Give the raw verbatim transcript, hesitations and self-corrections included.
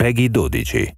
Peggy dodici.